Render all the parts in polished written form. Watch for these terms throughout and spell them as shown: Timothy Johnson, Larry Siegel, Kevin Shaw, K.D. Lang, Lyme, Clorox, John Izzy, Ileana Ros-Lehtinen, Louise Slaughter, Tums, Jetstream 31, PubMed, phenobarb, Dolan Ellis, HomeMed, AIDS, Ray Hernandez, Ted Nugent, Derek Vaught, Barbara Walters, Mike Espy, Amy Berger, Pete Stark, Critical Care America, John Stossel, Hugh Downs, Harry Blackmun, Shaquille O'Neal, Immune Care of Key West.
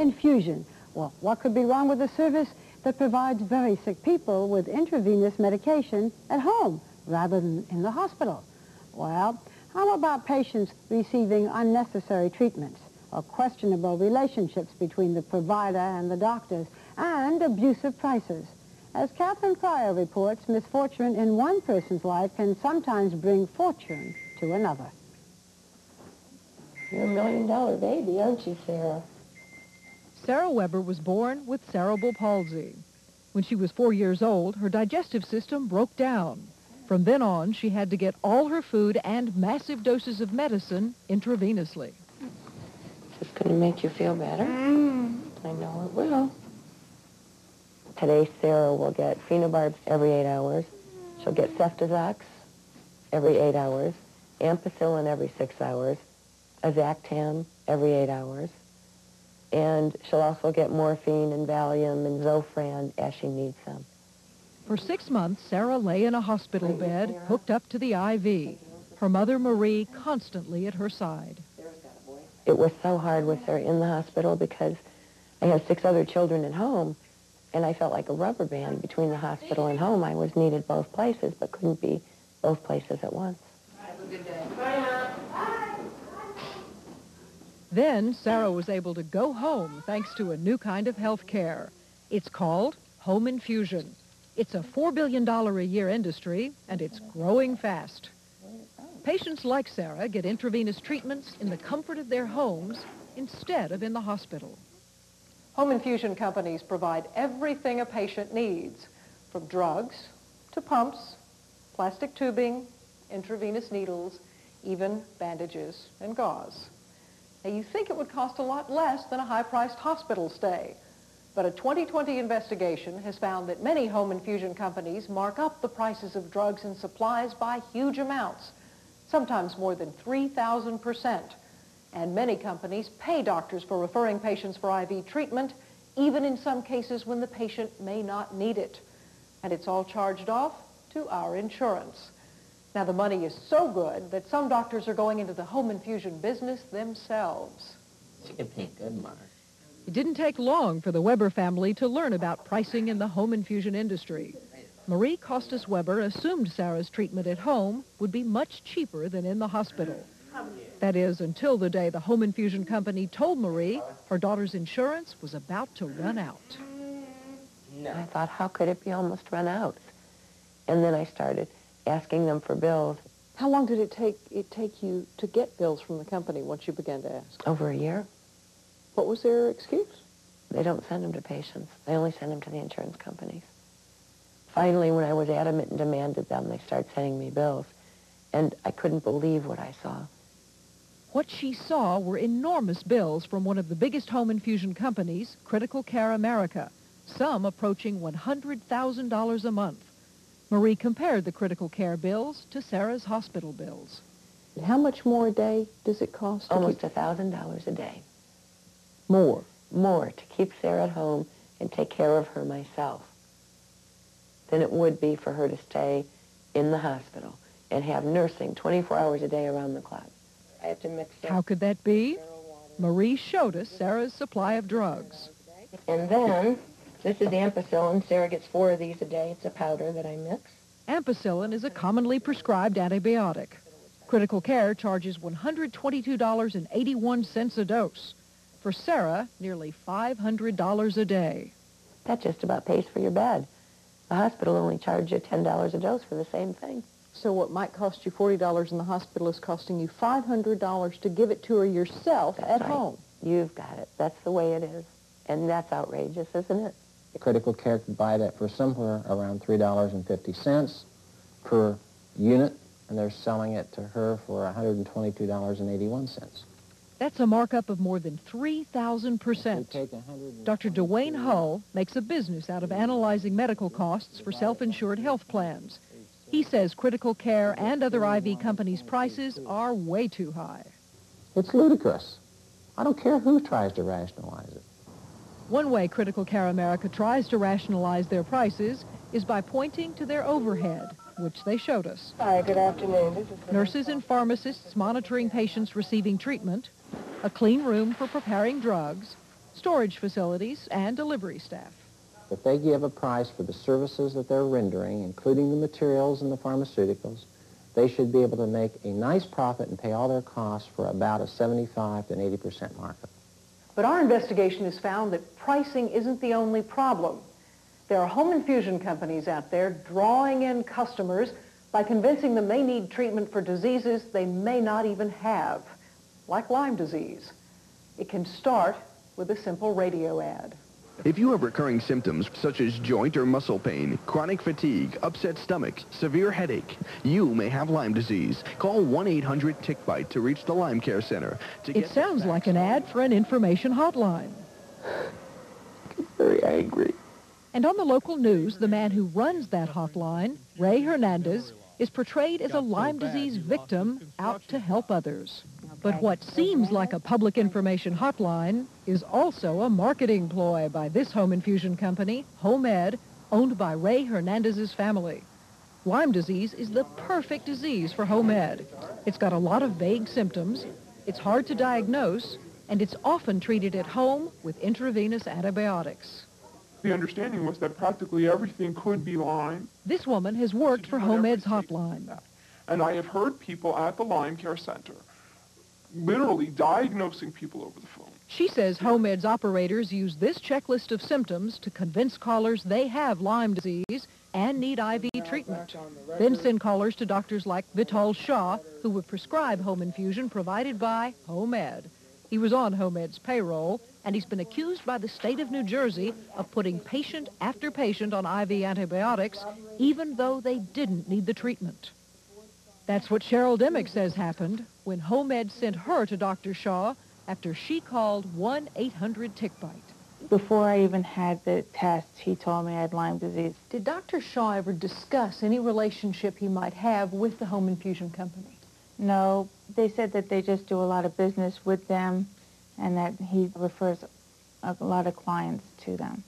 infusion. Well, what could be wrong with a service that provides very sick people with intravenous medication at home rather than in the hospital? Well, how about patients receiving unnecessary treatments or questionable relationships between the provider and the doctors and abusive prices? As Katherine Pryor reports, misfortune in one person's life can sometimes bring fortune to another. You're a million-dollar baby, aren't you, Sarah? Sarah Weber was born with cerebral palsy. When she was 4 years old, her digestive system broke down. From then on, she had to get all her food and massive doses of medicine intravenously. Is this going to make you feel better? Mm. I know it will. Today, Sarah will get phenobarb every 8 hours. She'll get ceftozox every 8 hours, ampicillin every 6 hours, Azactam every 8 hours, and she'll also get morphine and Valium and Zofran as she needs them. For 6 months, Sarah lay in a hospital bed hooked up to the IV, her mother Marie constantly at her side. It was so hard with her in the hospital because I have 6 other children at home, and I felt like a rubber band between the hospital and home. I was needed both places, but couldn't be both places at once. Have a good day. Bye. Bye. Then Sarah was able to go home thanks to a new kind of health care. It's called home infusion. It's a $4 billion a year industry, and it's growing fast. Patients like Sarah get intravenous treatments in the comfort of their homes instead of in the hospital. Home infusion companies provide everything a patient needs, from drugs to pumps, plastic tubing, intravenous needles, even bandages and gauze. Now, you think it would cost a lot less than a high-priced hospital stay, but a 20/20 investigation has found that many home infusion companies mark up the prices of drugs and supplies by huge amounts, sometimes more than 3,000%. And many companies pay doctors for referring patients for IV treatment, even in some cases when the patient may not need it. And it's all charged off to our insurance. Now, the money is so good that some doctors are going into the home infusion business themselves. It didn't take long for the Weber family to learn about pricing in the home infusion industry. Marie Costas-Weber assumed Sarah's treatment at home would be much cheaper than in the hospital. That is, until the day the home infusion company told Marie her daughter's insurance was about to run out. I thought, how could it be almost run out? And then I started asking them for bills. How long did it take you to get bills from the company once you began to ask? Over a year. What was their excuse? They don't send them to patients. They only send them to the insurance companies. Finally, when I was adamant and demanded them, they started sending me bills. And I couldn't believe what I saw. What she saw were enormous bills from one of the biggest home infusion companies, Critical Care America, some approaching $100,000 a month. Marie compared the critical care bills to Sarah's hospital bills. How much more a day does it cost? Almost $1,000 a day. More? More to keep Sarah at home and take care of her myself than it would be for her to stay in the hospital and have nursing 24 hours a day around the clock. I have to mix it. How could that be? Marie showed us Sarah's supply of drugs. And then, this is ampicillin. Sarah gets 4 of these a day. It's a powder that I mix. Ampicillin is a commonly prescribed antibiotic. Critical Care charges $122.81 a dose. For Sarah, nearly $500 a day. That just about pays for your bed. The hospital only charges you $10 a dose for the same thing. So what might cost you $40 in the hospital is costing you $500 to give it to her yourself at home. You've got it. That's the way it is. And that's outrageous, isn't it? Critical Care could buy that for somewhere around $3.50 per unit, and they're selling it to her for $122.81. That's a markup of more than 3,000%. Dr. Dewayne Hull makes a business out of analyzing medical costs for self-insured health plans. He says Critical Care and other IV companies' prices are way too high. It's ludicrous. I don't care who tries to rationalize it. One way Critical Care America tries to rationalize their prices is by pointing to their overhead, which they showed us. Hi, good afternoon. Nurses and pharmacists monitoring patients receiving treatment, a clean room for preparing drugs, storage facilities, and delivery staff. If they give a price for the services that they're rendering, including the materials and the pharmaceuticals, they should be able to make a nice profit and pay all their costs for about a 75 to an 80% markup. But our investigation has found that pricing isn't the only problem. There are home infusion companies out there drawing in customers by convincing them they need treatment for diseases they may not even have, like Lyme disease. It can start with a simple radio ad. If you have recurring symptoms such as joint or muscle pain, chronic fatigue, upset stomach, severe headache, you may have Lyme disease. Call 1-800-TICK-BITE to reach the Lyme Care Center. It sounds like an ad for an information hotline. I'm very angry. And on the local news, the man who runs that hotline, Ray Hernandez, is portrayed as a Lyme disease victim out to help others. But what seems like a public information hotline is also a marketing ploy by this home infusion company, HomeMed, owned by Ray Hernandez's family. Lyme disease is the perfect disease for HomeMed. It's got a lot of vague symptoms, it's hard to diagnose, and it's often treated at home with intravenous antibiotics. The understanding was that practically everything could be Lyme. This woman has worked for HomeMed's hotline. And I have heard people at the Lyme Care Center literally diagnosing people over the phone. She says HomeMed's operators use this checklist of symptoms to convince callers they have Lyme disease and need IV treatment. Then send callers to doctors like Vital Shaw, who would prescribe home infusion provided by HomeMed. He was on HomeMed's payroll, and he's been accused by the state of New Jersey of putting patient after patient on IV antibiotics, even though they didn't need the treatment. That's what Cheryl Demick says happened when HomeMed sent her to Dr. Shaw after she called 1-800-TICK-BITE. Before I even had the test, he told me I had Lyme disease. Did Dr. Shaw ever discuss any relationship he might have with the home infusion company? No, they said that they just do a lot of business with them and that he refers a lot of clients to them.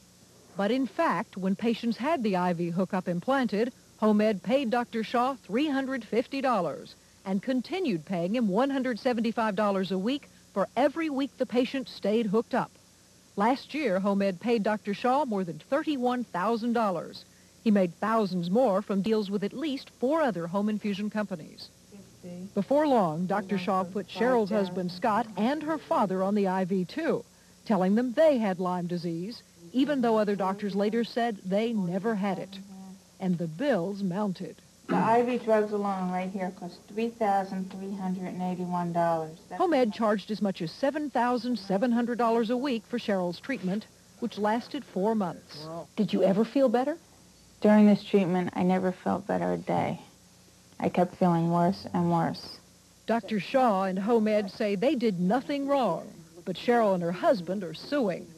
But in fact, when patients had the IV hookup implanted, HomeMed paid Dr. Shaw $350 and continued paying him $175 a week for every week the patient stayed hooked up. Last year, HomeMed paid Dr. Shaw more than $31,000. He made thousands more from deals with at least 4 other home infusion companies. Before long, Dr. Shaw put Cheryl's husband, Scott, and her father on the IV, too, telling them they had Lyme disease, even though other doctors later said they never had it. And the bills mounted. The IV drugs alone right here cost $3,381. HomeMed charged as much as $7,700 a week for Cheryl's treatment, which lasted 4 months. Did you ever feel better? During this treatment, I never felt better a day. I kept feeling worse and worse. Dr. Shaw and HomeMed say they did nothing wrong, but Cheryl and her husband are suing.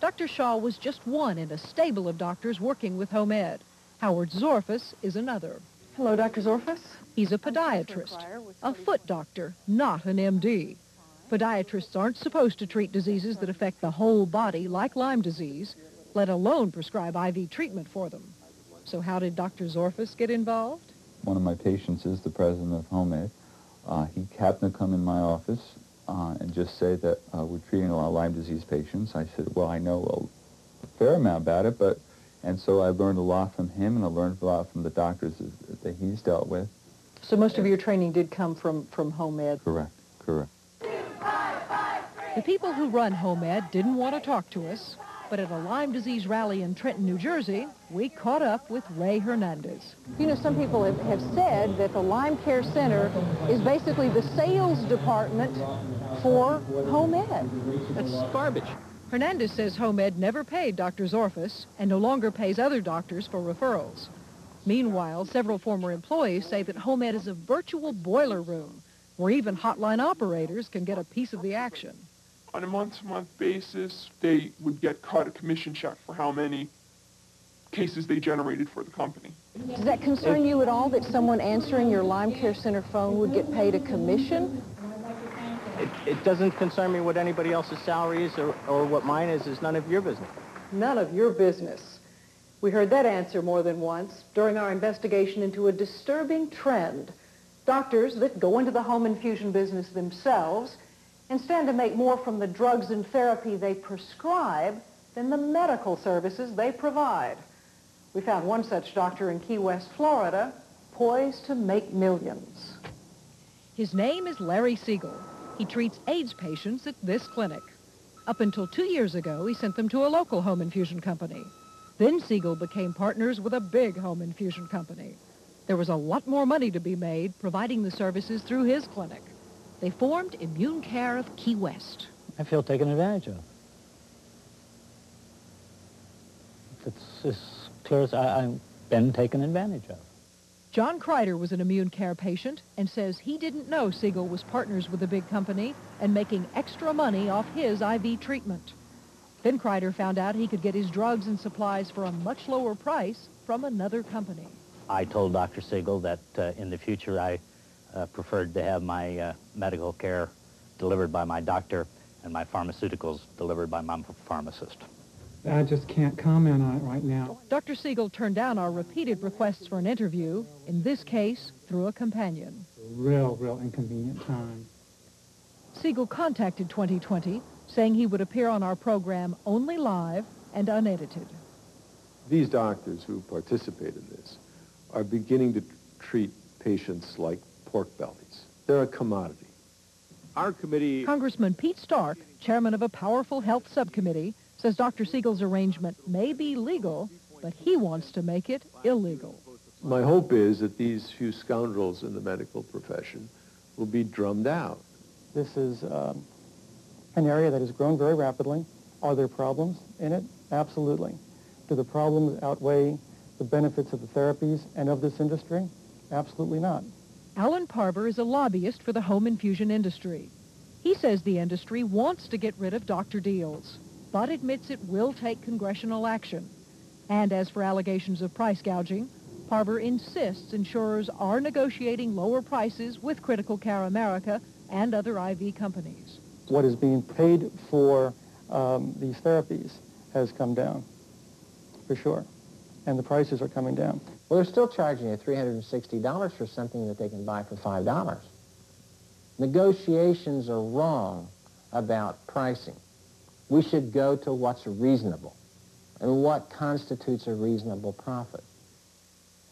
Dr. Shaw was just one in a stable of doctors working with HomeMed. Howard Zorfis is another. Hello, Dr. Zorfis. He's a podiatrist, a foot doctor, not an MD. Podiatrists aren't supposed to treat diseases that affect the whole body like Lyme disease, let alone prescribe IV treatment for them. So how did Dr. Zorfis get involved? One of my patients is the president of HomeMed. He happened to come in my office and just say that we're treating a lot of Lyme disease patients. I said, well, I know a fair amount about it, but, and so I learned a lot from him, and I learned a lot from the doctors that he's dealt with. So most of your training did come from HomeMed? Correct, correct. 2, 5, 5, 3, the people who run HomeMed didn't want to talk to us, but at a Lyme disease rally in Trenton, New Jersey, we caught up with Ray Hernandez. You know, some people have said that the Lyme Care Center is basically the sales department for HomeMed. That's garbage. Hernandez says HomeMed never paid Dr. Zorfis and no longer pays other doctors for referrals. Meanwhile, several former employees say that HomeMed is a virtual boiler room where even hotline operators can get a piece of the action. On a month-to-month basis, they would get caught a commission check for how many cases they generated for the company. Does that concern you at all, that someone answering your Lyme Care Center phone would get paid a commission? It doesn't concern me what anybody else's salary is or what mine is. It's none of your business. None of your business. We heard that answer more than once during our investigation into a disturbing trend. Doctors that go into the home infusion business themselves and stand to make more from the drugs and therapy they prescribe than the medical services they provide. We found one such doctor in Key West, Florida, poised to make millions. His name is Larry Siegel. He treats AIDS patients at this clinic. Up until 2 years ago, he sent them to a local home infusion company. Then Siegel became partners with a big home infusion company. There was a lot more money to be made providing the services through his clinic. They formed Immune Care of Key West. I feel taken advantage of. It's as clear as I've been taken advantage of. John Kreider was an Immune Care patient and says he didn't know Siegel was partners with a big company and making extra money off his IV treatment. Then Kreider found out he could get his drugs and supplies for a much lower price from another company. I told Dr. Siegel that in the future I preferred to have my medical care delivered by my doctor and my pharmaceuticals delivered by my pharmacist. I just can't comment on it right now. Dr. Siegel turned down our repeated requests for an interview, in this case, through a companion. Real inconvenient time. Siegel contacted 20/20, saying he would appear on our program only live and unedited. These doctors who participate in this are beginning to treat patients like pork bellies. They're a commodity. Our committee... Congressman Pete Stark, chairman of a powerful health subcommittee, says Dr. Siegel's arrangement may be legal, but he wants to make it illegal. My hope is that these few scoundrels in the medical profession will be drummed out. This is an area that has grown very rapidly. Are there problems in it? Absolutely. Do the problems outweigh the benefits of the therapies and of this industry? Absolutely not. Alan Parver is a lobbyist for the home infusion industry. He says the industry wants to get rid of doctor deals, but admits it will take congressional action. And as for allegations of price gouging, Parver insists insurers are negotiating lower prices with Critical Care America and other IV companies. What is being paid for these therapies has come down, for sure, and the prices are coming down. Well, they're still charging you $360 for something that they can buy for $5. Negotiations are wrong about pricing. We should go to what's reasonable and what constitutes a reasonable profit.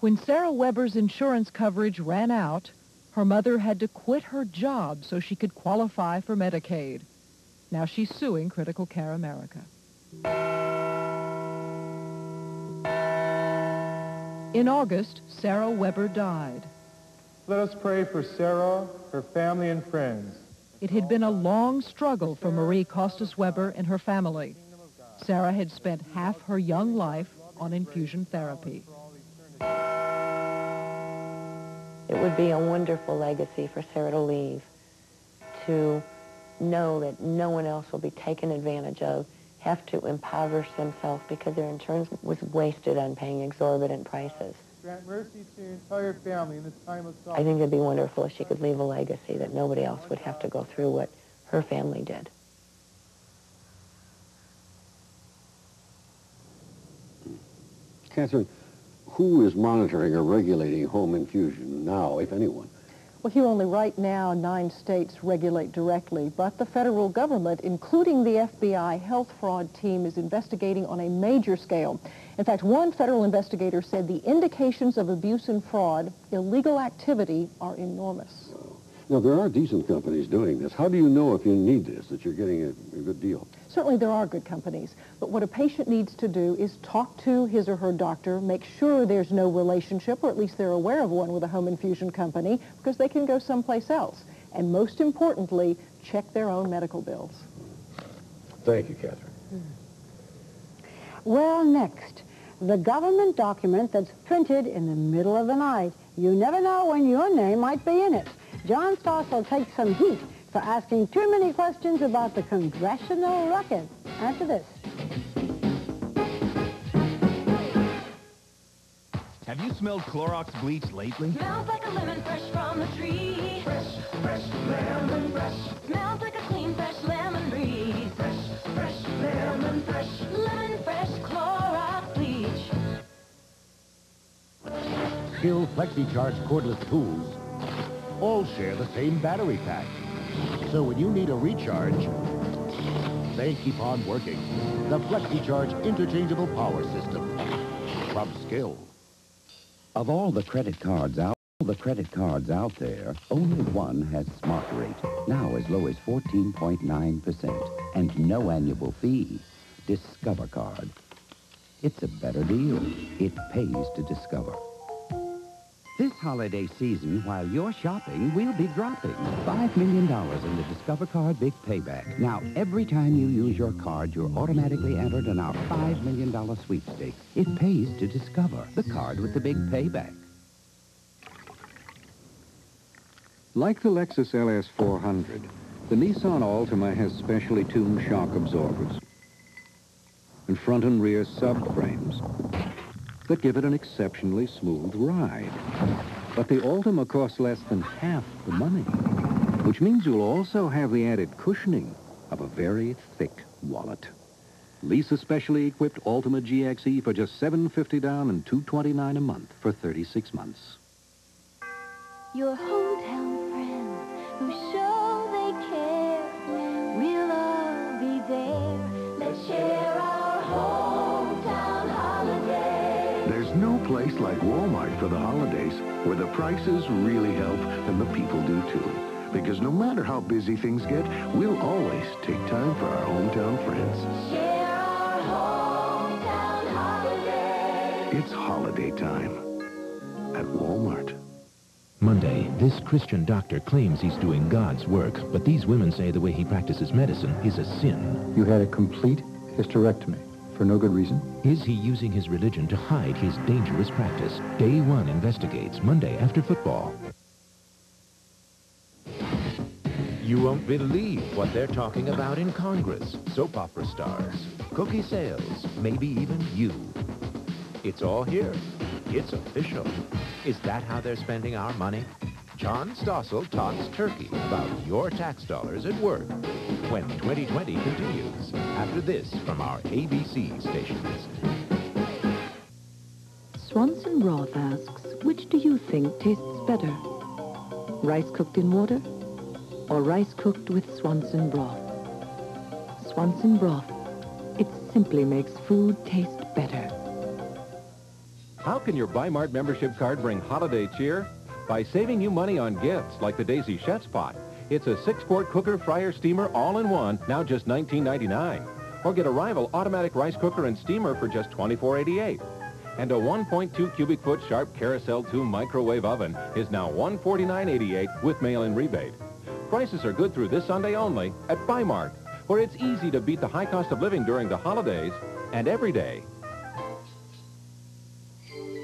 When Sarah Weber's insurance coverage ran out, her mother had to quit her job so she could qualify for Medicaid. Now she's suing Critical Care America. In August, Sarah Weber died. Let us pray for Sarah, her family and friends. It had been a long struggle for Marie Costas-Weber and her family. Sarah had spent half her young life on infusion therapy. It would be a wonderful legacy for Sarah to leave, to know that no one else will be taken advantage of, have to impoverish themselves because their insurance was wasted on paying exorbitant prices. Grant mercy to your entire family in this time of sorrow. I think it'd be wonderful if she could leave a legacy that nobody else would have to go through what her family did. Katherine, who is monitoring or regulating home infusion now, if anyone? Well, Hugh, only right now 9 states regulate directly, but the federal government, including the FBI health fraud team, is investigating on a major scale. In fact, one federal investigator said the indications of abuse and fraud, illegal activity, are enormous. Now, there are decent companies doing this. How do you know if you need this, that you're getting a good deal? Certainly there are good companies, but what a patient needs to do is talk to his or her doctor, make sure there's no relationship, or at least they're aware of one with a home infusion company, because they can go someplace else. And most importantly, check their own medical bills. Thank you, Katherine. Well, next, the government document that's printed in the middle of the night. You never know when your name might be in it. John Stossel takes some heat for asking too many questions about the congressional record. After this. Have you smelled Clorox bleach lately? Smells like a lemon fresh from the tree. Fresh, fresh, lemon fresh. Smells like a clean, fresh lemon breeze. Fresh, fresh, lemon fresh. Lemon fresh Clorox bleach. Skill FlexiCharge cordless tools all share the same battery pack. So when you need a recharge, they keep on working. The FlexiCharge Interchangeable Power System from Skill. Of all the credit cards out there, only one has Smart Rate, now as low as 14.9%, and no annual fee. Discover Card. It's a better deal. It pays to discover. This holiday season, while you're shopping, we'll be dropping $5 million in the Discover Card Big Payback. Now, every time you use your card, you're automatically entered in our $5 million sweepstakes. It pays to discover the card with the big payback. Like the Lexus LS400, the Nissan Altima has specially tuned shock absorbers and front and rear subframes that give it an exceptionally smooth ride. But the Altima costs less than half the money, which means you'll also have the added cushioning of a very thick wallet. Lease a specially equipped Altima GXE for just $750 down and $229 a month for 36 months. Your hometown who show they care, we'll all be there. Let's share our hometown holiday. There's no place like Walmart for the holidays, where the prices really help and the people do too. Because no matter how busy things get, we'll always take time for our hometown friends. Share our hometown holiday. It's holiday time at Walmart. Monday, this Christian doctor claims he's doing God's work, but these women say the way he practices medicine is a sin. You had a complete hysterectomy for no good reason? Is he using his religion to hide his dangerous practice? Day One investigates Monday after football. You won't believe what they're talking about in Congress. Soap opera stars, cookie sales, maybe even you. It's all here. It's official. Is that how they're spending our money? John Stossel talks turkey about your tax dollars at work when 20/20 continues after this from our ABC stations. Swanson Roth asks, which do you think tastes better? Rice cooked in water or rice cooked with Swanson broth? Swanson broth. It simply makes food taste better. How can your Bi-Mart membership card bring holiday cheer? By saving you money on gifts like the Daisy Chef's Pot. It's a 6-quart cooker, fryer, steamer, all-in-one, now just $19.99. Or get a Rival automatic rice cooker and steamer for just $24.88. And a 1.2 cubic foot Sharp Carousel 2 microwave oven is now $149.88 with mail-in rebate. Prices are good through this Sunday only at Bi-Mart, where it's easy to beat the high cost of living during the holidays and every day.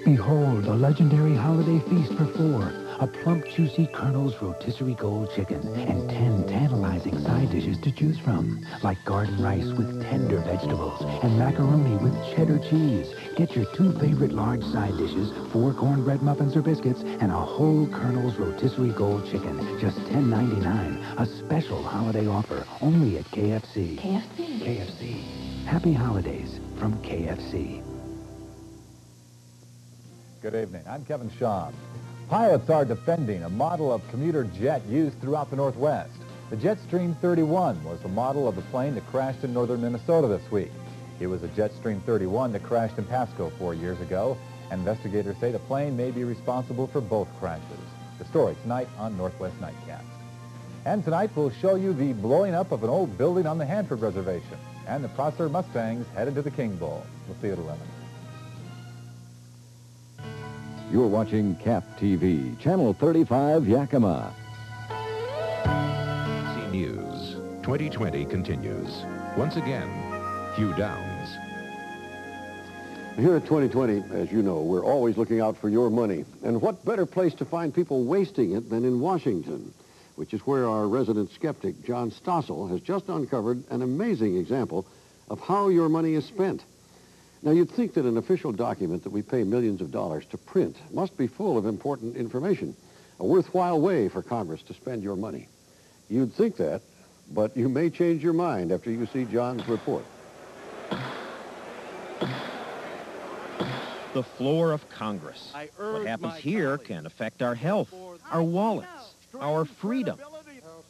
Behold the legendary holiday feast for four. A plump, juicy Colonel's rotisserie gold chicken and 10 tantalizing side dishes to choose from, like garden rice with tender vegetables and macaroni with cheddar cheese. Get your two favorite large side dishes, 4 cornbread muffins or biscuits, and a whole Colonel's rotisserie gold chicken, just $10.99. A special holiday offer only at KFC. KFC. KFC. Happy holidays from KFC. Good evening. I'm Kevin Shaw. Pilots are defending a model of commuter jet used throughout the Northwest. The Jetstream 31 was the model of the plane that crashed in northern Minnesota this week. It was a Jetstream 31 that crashed in Pasco 4 years ago. Investigators say the plane may be responsible for both crashes. The story tonight on Northwest Nightcast. And tonight we'll show you the blowing up of an old building on the Hanford Reservation and the Prosser Mustangs headed to the King Bowl. We'll see you at 11. You're watching CAP TV, Channel 35, Yakima. ABC News 20/20 continues. Once again, Hugh Downs. Here at 20/20, as you know, we're always looking out for your money. And what better place to find people wasting it than in Washington, which is where our resident skeptic, John Stossel, has just uncovered an amazing example of how your money is spent. Now, you'd think that an official document that we pay millions of dollars to print must be full of important information, a worthwhile way for Congress to spend your money. You'd think that, but you may change your mind after you see John's report. The floor of Congress. What happens here can affect our health, our wallets, our freedom.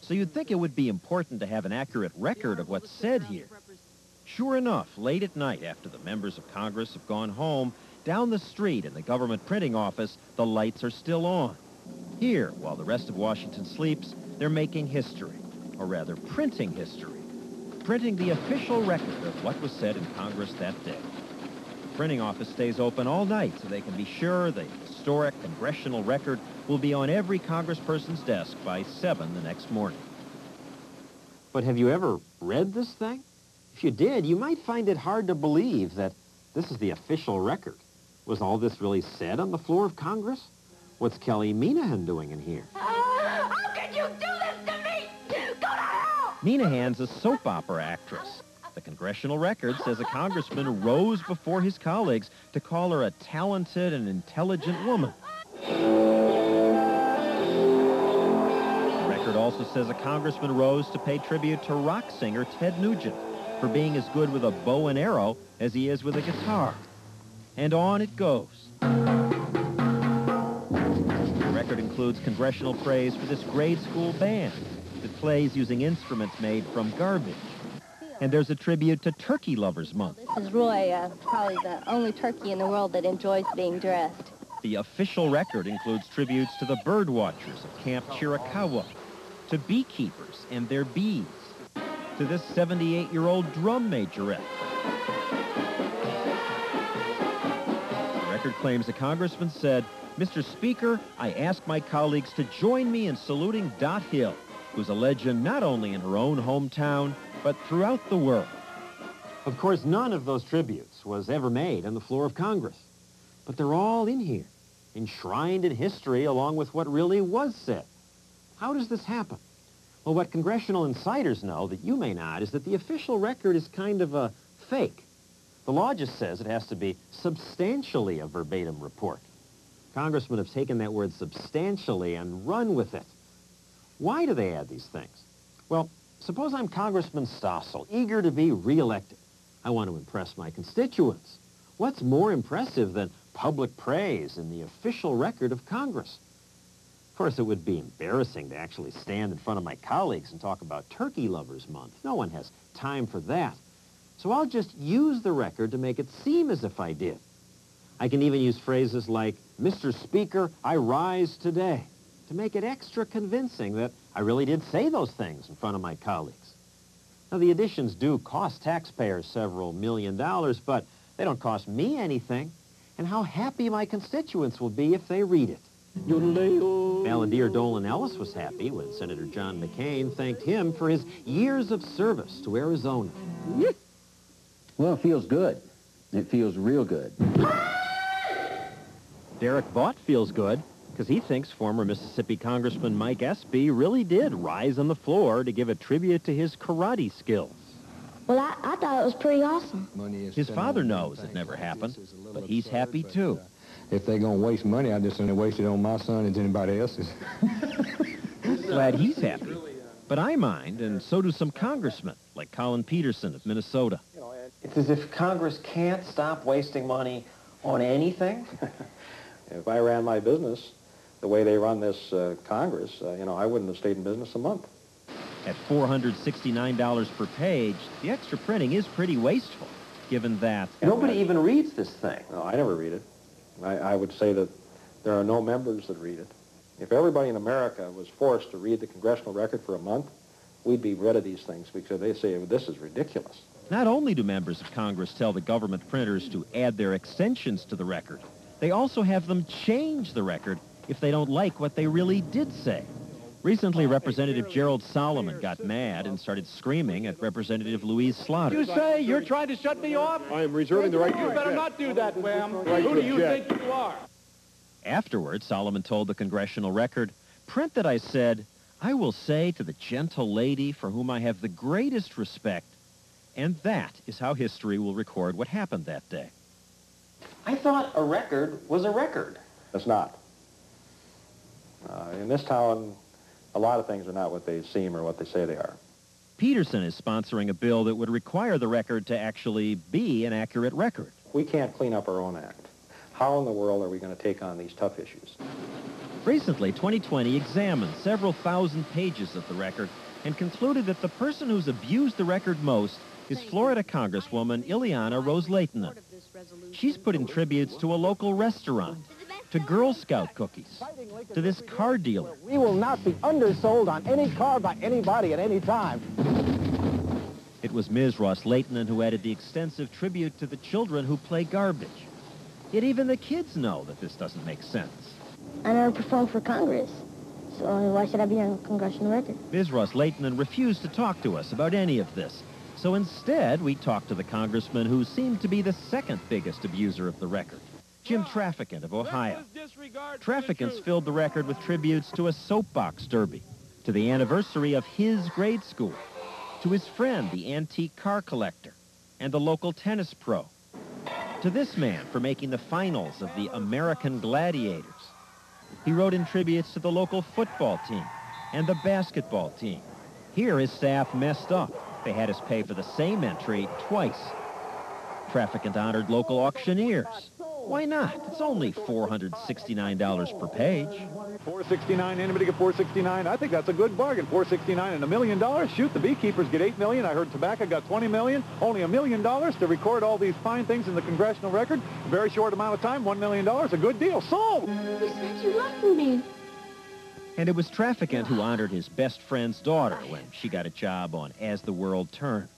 So you'd think it would be important to have an accurate record of what's said here. Sure enough, late at night, after the members of Congress have gone home, down the street in the government printing office, the lights are still on. Here, while the rest of Washington sleeps, they're making history, or rather printing history, printing the official record of what was said in Congress that day. The printing office stays open all night so they can be sure the historic congressional record will be on every congressperson's desk by 7 the next morning. But have you ever read this thing? If you did, you might find it hard to believe that this is the official record. Was all this really said on the floor of Congress? What's Kelly Minahan doing in here? How could you do this to me? Go to hell! Minahan's a soap opera actress. The congressional record says a congressman rose before his colleagues to call her a talented and intelligent woman. The record also says a congressman rose to pay tribute to rock singer Ted Nugent for being as good with a bow and arrow as he is with a guitar. And on it goes. The record includes congressional praise for this grade school band that plays using instruments made from garbage. And there's a tribute to Turkey Lovers Month. This is Roy, probably the only turkey in the world that enjoys being dressed. The official record includes tributes to the bird watchers of Camp Chiricahua, to beekeepers and their bees, to this 78-year-old drum majorette. The record claims a congressman said, "Mr. Speaker, I ask my colleagues to join me in saluting Dot Hill, who's a legend not only in her own hometown, but throughout the world." Of course, none of those tributes was ever made on the floor of Congress. But they're all in here, enshrined in history along with what really was said. How does this happen? Well, what congressional insiders know that you may not is that the official record is kind of a fake. The law just says it has to be substantially a verbatim report. Congressmen have taken that word substantially and run with it. Why do they add these things? Well, suppose I'm Congressman Stossel, eager to be reelected. I want to impress my constituents. What's more impressive than public praise in the official record of Congress? Of course, it would be embarrassing to actually stand in front of my colleagues and talk about Turkey Lovers Month. No one has time for that. So I'll just use the record to make it seem as if I did. I can even use phrases like, "Mr. Speaker, I rise today," to make it extra convincing that I really did say those things in front of my colleagues. Now, the additions do cost taxpayers several $1 million, but they don't cost me anything. And how happy my constituents will be if they read it. Balladeer Dolan Ellis was happy when Senator John McCain thanked him for his years of service to Arizona. Well, it feels good. It feels real good. Derek Vaught feels good because he thinks former Mississippi Congressman Mike Espy really did rise on the floor to give a tribute to his karate skills. Well, I thought it was pretty awesome. His father knows it never happened, but he's happy too. If they're going to waste money, I just going to waste it on my son and anybody else's. Glad he's happy. But I mind, and so do some congressmen, like Colin Peterson of Minnesota. It's as if Congress can't stop wasting money on anything. If I ran my business the way they run this Congress, I wouldn't have stayed in business a month. At $469 per page, the extra printing is pretty wasteful, given that... Nobody even reads this thing. No, I never read it. I would say that there are no members that read it. If everybody in America was forced to read the congressional record for a month, we'd be rid of these things because they say, well, this is ridiculous. Not only do members of Congress tell the government printers to add their extensions to the record, they also have them change the record if they don't like what they really did say. Recently, Representative Gerald Solomon got mad and started screaming at Representative Louise Slaughter. You say you're trying to shut me off? I am reserving the right to object. You better not do that, Wham. Who do you think you are? Afterwards, Solomon told the congressional record, "Print that I said, I will say to the gentle lady for whom I have the greatest respect," and that is how history will record what happened that day. I thought a record was a record. It's not. In this town, a lot of things are not what they seem or what they say they are. Peterson is sponsoring a bill that would require the record to actually be an accurate record. We can't clean up our own act. How in the world are we going to take on these tough issues? Recently, 20/20 examined several thousand pages of the record and concluded that the person who's abused the record most is Florida Congresswoman Ileana Ros-Lehtinen. She's put in tributes to a local restaurant, to Girl Scout cookies, to this car dealer. We will not be undersold on any car by anybody at any time. It was Ms. Ros-Lehtinen who added the extensive tribute to the children who play garbage. Yet even the kids know that this doesn't make sense. I never performed for Congress, so why should I be on congressional record? Ms. Ros-Lehtinen refused to talk to us about any of this. So instead, we talked to the congressman who seemed to be the second biggest abuser of the record, Jim Traficant of Ohio. Traficant's filled the record with tributes to a soapbox derby, to the anniversary of his grade school, to his friend, the antique car collector, and the local tennis pro, to this man for making the finals of the American Gladiators. He wrote in tributes to the local football team and the basketball team. Here his staff messed up. They had us pay for the same entry twice. Traficant honored local auctioneers. Why not? It's only $469 per page. $469, anybody get $469? I think that's a good bargain. $469 and $1 million? Shoot, the beekeepers get $8 million. I heard tobacco got $20 million. Only $1 million to record all these fine things in the congressional record. A very short amount of time, $1 million, a good deal. Sold! You said you loved me. And it was Traficant who honored his best friend's daughter when she got a job on As the World Turns.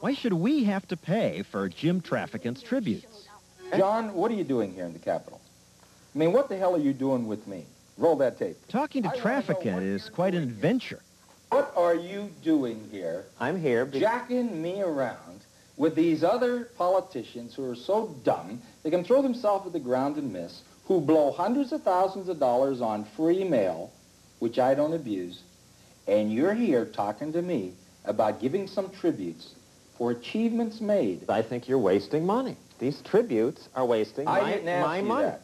Why should we have to pay for Jim Traficant's tributes? John, what are you doing here in the Capitol? I mean, what the hell are you doing with me? Roll that tape. Talking to Traficant is quite an adventure. What are you doing here? I'm here because... jacking me around with these other politicians who are so dumb they can throw themselves at the ground and miss, who blow hundreds of thousands of dollars on free mail, which I don't abuse, and you're here talking to me about giving some tributes for achievements made. I think you're wasting money. These tributes are wasting my money. That.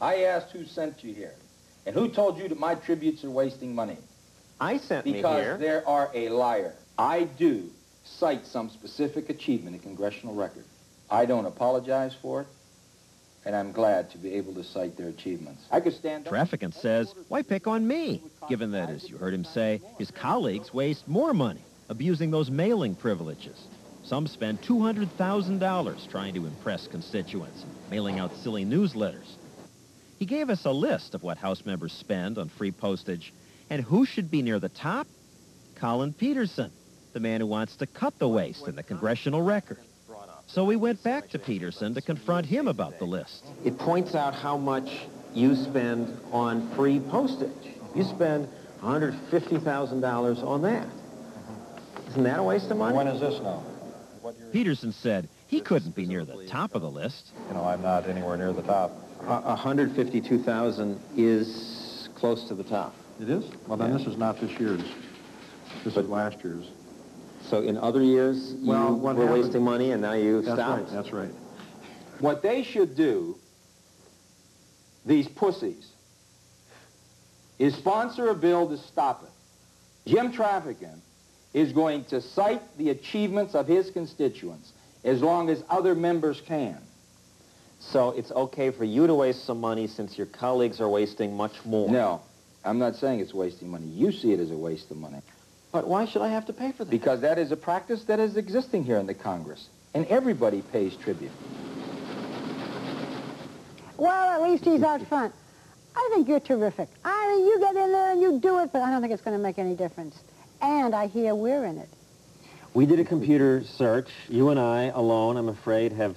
I asked who sent you here, and who told you that my tributes are wasting money. I sent me here. Because there are a liar. I do cite some specific achievement in congressional record. I don't apologize for it. And I'm glad to be able to cite their achievements. I could stand up. Traficant says, why pick on me, given that, as you heard him say, his colleagues waste more money abusing those mailing privileges. Some spend $200,000 trying to impress constituents, mailing out silly newsletters. He gave us a list of what House members spend on free postage, and who should be near the top? Colin Peterson, the man who wants to cut the waste in the congressional record. So we went back to Peterson to confront him about the list. It points out how much you spend on free postage. You spend $150,000 on that. Isn't that a waste of money? When is this now? Peterson said he couldn't be near the top of the list. You know, I'm not anywhere near the top. $152,000 is close to the top. It is? Well, then this is not this year's. This is last year's. So in other years, you were wasting money, and now you've stopped. That's right. What they should do, these pussies, is sponsor a bill to stop it. Jim Traficant is going to cite the achievements of his constituents as long as other members can. So it's okay for you to waste some money since your colleagues are wasting much more. No, I'm not saying it's wasting money. You see it as a waste of money. But why should I have to pay for that? Because that is a practice that is existing here in the Congress, and everybody pays tribute. Well, at least he's out front. I think you're terrific. I mean, you get in there and you do it, but I don't think it's going to make any difference. And I hear we're in it. We did a computer search. You and I alone, I'm afraid, have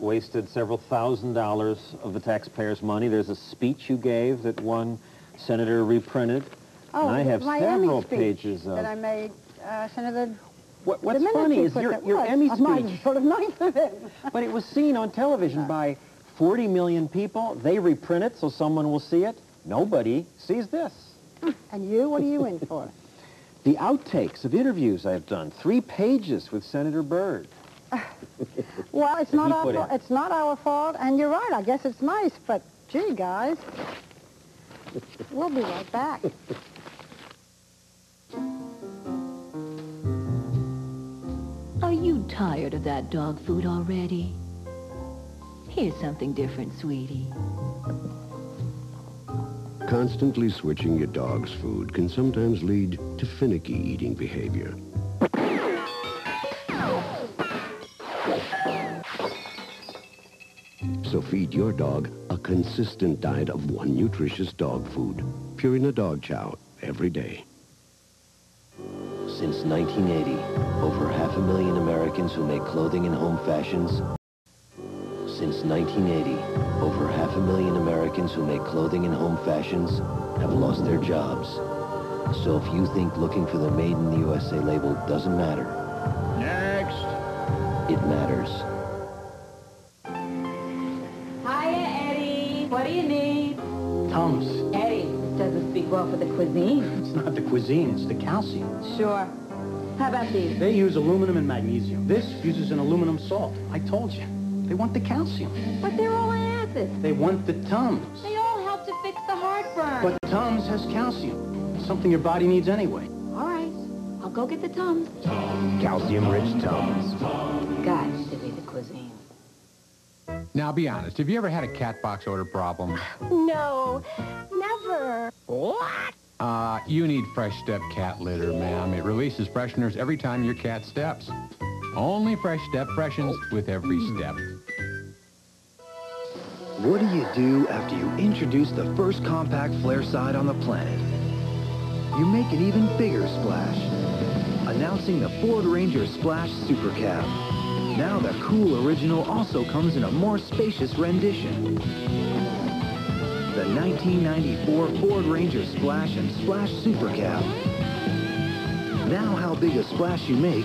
wasted several $1,000s of the taxpayers' money. There's a speech you gave that one senator reprinted. Oh, and I have several pages of... that I made, Senator... What's funny is your Emmy speech... sort of nice of it. But it was seen on television by 40 million people. They reprint it so someone will see it. Nobody sees this. And you? What are you in for? The outtakes of interviews I've done. 3 pages with Senator Byrd. Well, it's not our fault. It's not our fault. And you're right. I guess it's nice. But, gee, guys, we'll be right back. Are you tired of that dog food already? Here's something different, sweetie. constantly switching your dog's food can sometimes lead to finicky eating behavior. So feed your dog a consistent diet of one nutritious dog food, Purina Dog Chow, every day. Since 1980, over 500,000 Americans who make clothing and home fashions. Since 1980, over 500,000 Americans who make clothing and home fashions have lost their jobs. So if you think looking for the Made in the USA label doesn't matter, next, it matters. Hiya, Eddie. What do you need? Thomas. Eddie, this doesn't speak well for the cuisine. It's not the cuisine, it's the calcium. Sure. How about these? They use aluminum and magnesium. This uses an aluminum salt. I told you. They want the calcium. But they're all acids. They want the Tums. They all help to fix the heartburn. But Tums has calcium. Something your body needs anyway. All right. I'll go get the Tums. Calcium-rich Tums. Got to be the cuisine. Now, be honest. Have you ever had a cat box odor problem? No. Never. What? You need Fresh Step cat litter, ma'am. It releases fresheners every time your cat steps. Only Fresh Step freshens with every step. What do you do after you introduce the first compact flare side on the planet? You make an even bigger splash, announcing the Ford Ranger Splash Super Cab. Now the cool original also comes in a more spacious rendition. The 1994 Ford Ranger Splash and Splash Super Cab. Now how big a splash you make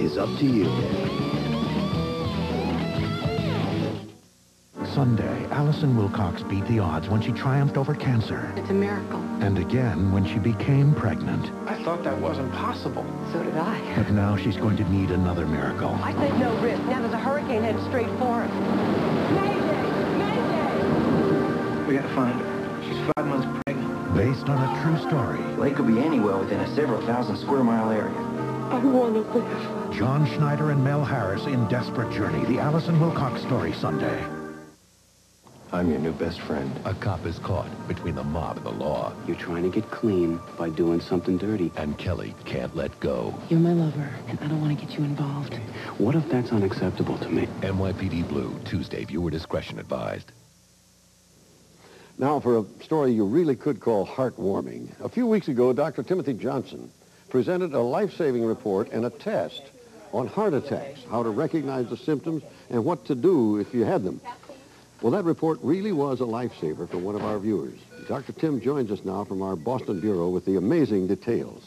is up to you. Sunday, Allison Wilcox beat the odds when she triumphed over cancer. It's a miracle. And again when she became pregnant. I thought that wasn't possible. So did I. But now she's going to need another miracle. I said no risk. Now there's a hurricane headed straight for us. Mayday! Mayday! We gotta find her. She's 5 months pregnant. Based on a true story. Lake could be anywhere within a several thousand square mile area. I want to live. John Schneider and Mel Harris in Desperate Journey, the Allison Wilcox story, Sunday. I'm your new best friend. A cop is caught between the mob and the law. You're trying to get clean by doing something dirty. And Kelly can't let go. You're my lover, and I don't want to get you involved. What if that's unacceptable to me? NYPD Blue, Tuesday. Viewer discretion advised. Now for a story you really could call heartwarming. A few weeks ago, Dr. Timothy Johnson presented a life-saving report and a test on heart attacks, how to recognize the symptoms and what to do if you had them. Well, that report really was a lifesaver for one of our viewers. Dr. Tim joins us now from our Boston Bureau with the amazing details.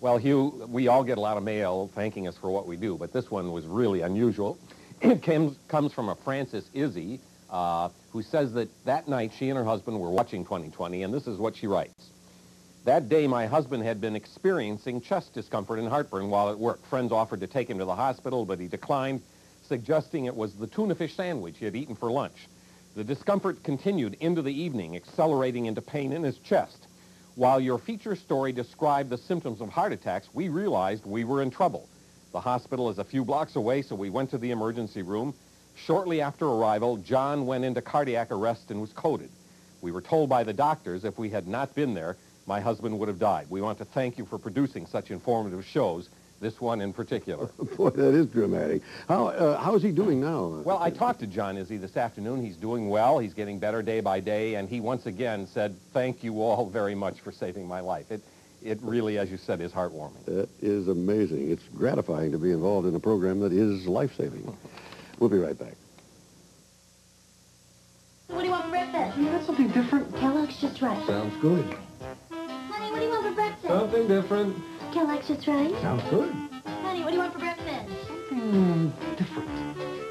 Well, Hugh, we all get a lot of mail thanking us for what we do, but this one was really unusual. It comes from a Frances Izzy, who says that night she and her husband were watching 20/20, and this is what she writes. That day, my husband had been experiencing chest discomfort and heartburn while at work. Friends offered to take him to the hospital, but he declined, suggesting it was the tuna fish sandwich he had eaten for lunch. The discomfort continued into the evening, accelerating into pain in his chest. While your feature story described the symptoms of heart attacks, we realized we were in trouble. The hospital is a few blocks away, so we went to the emergency room. Shortly after arrival, John went into cardiac arrest and was coded. We were told by the doctors if we had not been there, my husband would have died. We want to thank you for producing such informative shows, this one in particular. Boy, that is dramatic. How is he doing now? Well, I talked to John Izzy this afternoon. He's doing well. He's getting better day by day, and he once again said, thank you all very much for saving my life. It really, as you said, is heartwarming. That is amazing. It's gratifying to be involved in a program that is life-saving. We'll be right back. What do you want for breakfast? You got something different? Kellogg's Just Right. Sounds good. Honey, what do you want for breakfast? Something different. Kellogg's Just Right. Sounds good. Honey, what do you want for breakfast? Something different.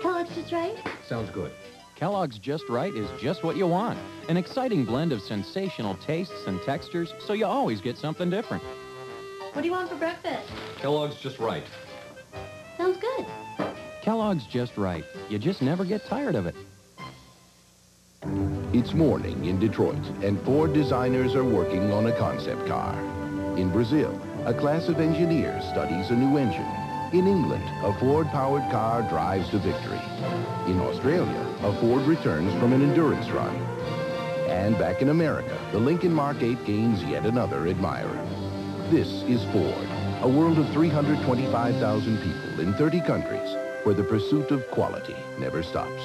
Kellogg's Just Right. Sounds good. Kellogg's Just Right is just what you want. An exciting blend of sensational tastes and textures, so you always get something different. What do you want for breakfast? Kellogg's Just Right. Sounds good. Kellogg's Just Right. You just never get tired of it. It's morning in Detroit, and four designers are working on a concept car. In Brazil, a class of engineers studies a new engine. In England, a Ford-powered car drives to victory. In Australia, a Ford returns from an endurance run. And back in America, the Lincoln Mark 8 gains yet another admirer. This is Ford, a world of 325,000 people in 30 countries where the pursuit of quality never stops.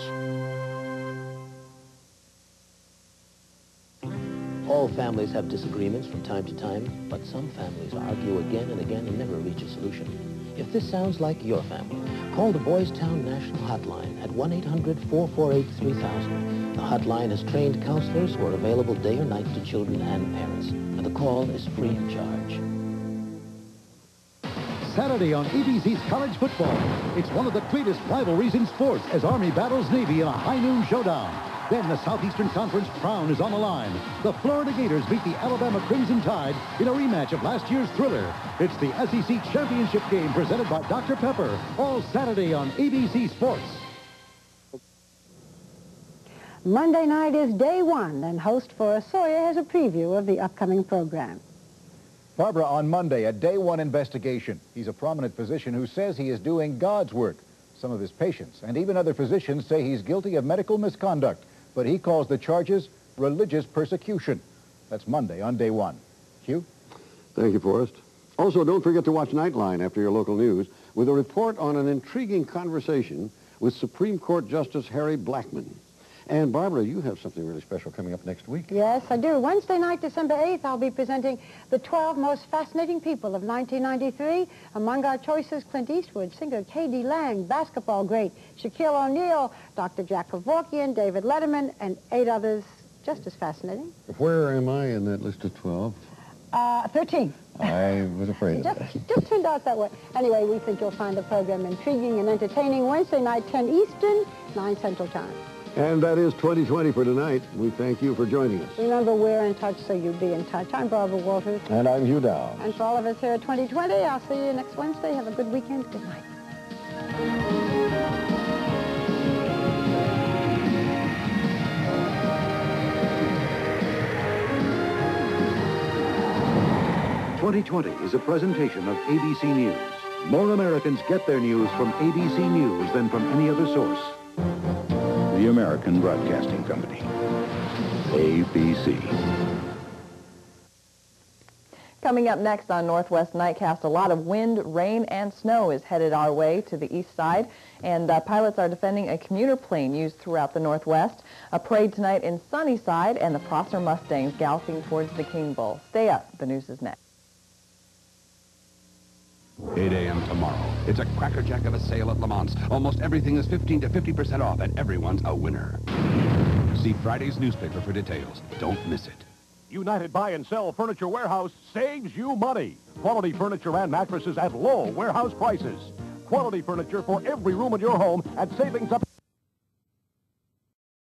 All families have disagreements from time to time, but some families argue again and again and never reach a solution. If this sounds like your family, call the Boys Town National Hotline at 1-800-448-3000. The hotline has trained counselors who are available day or night to children and parents, and the call is free of charge. Saturday on ABC's College Football. It's one of the greatest rivalries in sports as Army battles Navy in a high noon showdown. Then the Southeastern Conference crown is on the line. The Florida Gators beat the Alabama Crimson Tide in a rematch of last year's thriller. It's the SEC Championship game presented by Dr. Pepper. All Saturday on ABC Sports. Monday night is day one, and host Forrest Sawyer has a preview of the upcoming program. Barbara, on Monday, a day one investigation. He's a prominent physician who says he is doing God's work. Some of his patients and even other physicians say he's guilty of medical misconduct, but he calls the charges religious persecution. That's Monday on day one. Hugh? Thank you, Forrest. Also, don't forget to watch Nightline after your local news with a report on an intriguing conversation with Supreme Court Justice Harry Blackmun. And, Barbara, you have something really special coming up next week. Yes, I do. Wednesday night, December 8th, I'll be presenting the 12 most fascinating people of 1993. Among our choices, Clint Eastwood, singer K.D. Lang, basketball great Shaquille O'Neal, Dr. Jack Kevorkian, David Letterman, and 8 others just as fascinating. Where am I in that list of 12? 13. I was afraid of that. Just turned out that way. Anyway, we think you'll find the program intriguing and entertaining. Wednesday night, 10 Eastern, 9 Central Time. And that is 20/20 for tonight. We thank you for joining us. Remember, we're in touch, so you be in touch. I'm Barbara Walters. And I'm Hugh Downs. And for all of us here at 20/20, I'll see you next Wednesday. Have a good weekend. Good night. "20/20" is a presentation of ABC News. More Americans get their news from ABC News than from any other source. The American Broadcasting Company, ABC. Coming up next on Northwest Nightcast, a lot of wind, rain, and snow is headed our way to the east side, and pilots are defending a commuter plane used throughout the Northwest. A parade tonight in Sunnyside, and the Prosser Mustangs galloping towards the King Bowl. Stay up. The news is next. 8 a.m. tomorrow. It's a crackerjack of a sale at Lamont's. Almost everything is 15 to 50% off, and everyone's a winner. See Friday's newspaper for details. Don't miss it. United Buy and Sell Furniture Warehouse saves you money. Quality furniture and mattresses at low warehouse prices. Quality furniture for every room in your home at savings up